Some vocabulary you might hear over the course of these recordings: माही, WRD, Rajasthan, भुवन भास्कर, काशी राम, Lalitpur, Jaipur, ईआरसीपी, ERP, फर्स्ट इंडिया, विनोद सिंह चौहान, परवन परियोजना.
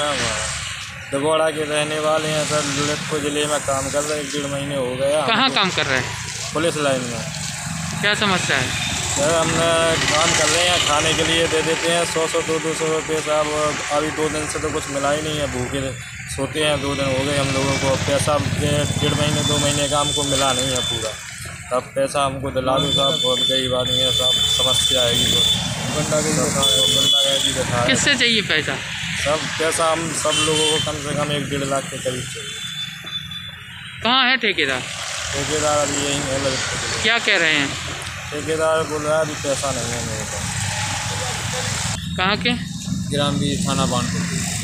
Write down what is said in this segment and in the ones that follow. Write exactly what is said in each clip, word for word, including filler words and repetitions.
नाम है, दगोड़ा के रहने वाले हैं सर। ललितपुर जिले में काम कर रहे हैं, एक डेढ़ महीने हो गया। कहाँ काम कर रहे हैं? पुलिस लाइन में। क्या समस्या है सर? हम काम कर रहे हैं, खाने के लिए दे देते हैं सौ सौ दो दो सौ रुपये साहब। अभी दो दिन से तो कुछ मिला ही नहीं है, भूखे सोते हैं। दो दिन हो गए हम लोगों को, पैसा डेढ़ महीने दो महीने का हमको मिला नहीं है पूरा। अब पैसा हमको दिला दो साहब, बहुत गरीब आदमी है साहब, समस्या आएगी। तो गुंडागर्दी गुंडागर्दी दिखा। किससे चाहिए पैसा? सब पैसा हम सब लोगों को कम से कम एक डेढ़ लाख के करीब चाहिए। कहाँ है ठेकेदार? ठेकेदार अभी यही है ललितपुर। क्या कह रहे हैं? ठेकेदार बोल रहा है अभी पैसा नहीं है मेरे पास। कहाँ के? ग्राम भी थाना बानपुर।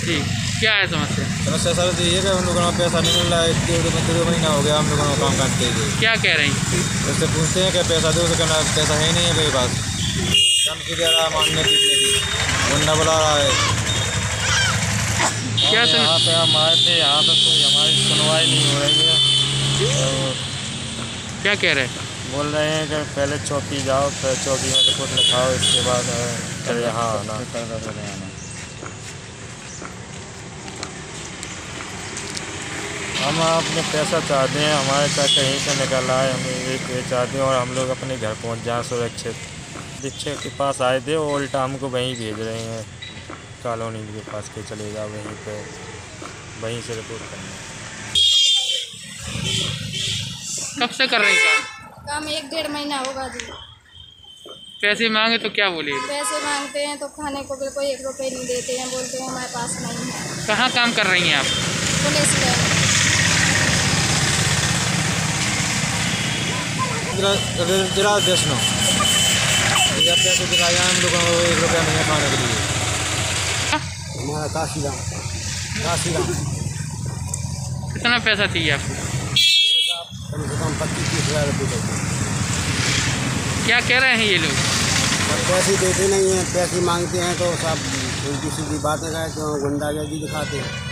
ठीक, क्या है समस्या? समस्या सर तो ये है हम लोगों को पैसा नहीं मिल रहा है, दो महीना हो गया हम लोगों को काम करते हुए। क्या कह रहे हैं? उससे पूछते हैं कि पैसा दो, उससे कहना पैसा है नहीं है मेरे पास। काम की कह रहा है मांगने की, गुंडा बुला रहा है। क्या यहाँ पे हम आए थे, यहाँ पर कोई हमारी सुनवाई नहीं हो रही है। क्या कह रहे हैं? बोल रहे हैं कि पहले चौकी जाओ, फिर चौकी में रिपोर्ट लिखाओ, इसके बाद फिर यहाँ आना। हम अपने पैसा चाहते हैं, हमारे साथ कहीं से निकल आए, हम ये चाहते हैं और हम लोग अपने घर पहुंच जाएं सुरक्षित। रिक्शे के पास आए थे, उल्टा हमको वहीं भेज रहे हैं कॉलोनी के पास के, चले जाओ वहीं पे, वहीं से रिपोर्ट करना। कब से कर रहे हैं काम? काम एक डेढ़ महीना होगा जी। पैसे मांगे तो क्या बोले? पैसे मांगते हैं तो खाने को बिल्कुल एक रुपये नहीं देते हैं, बोलते हैं हमारे पास नहीं है। कहाँ काम कर रही हैं आप? पुलिस में। जिला अध्यक्ष नो पैसे दिलाया हम लोगों को एक रुपया नहीं खाने के लिए। हमारा काशी राम काशी राम। कितना पैसा चाहिए आपको? कम से कम पच्चीस तीस हज़ार रुपये। क्या कह रहे हैं ये लोग? पैसे देते नहीं हैं, पैसे मांगते हैं तो साहब उल्टी सीधी बातें कहें, गुंडागर्दी दिखाते हैं।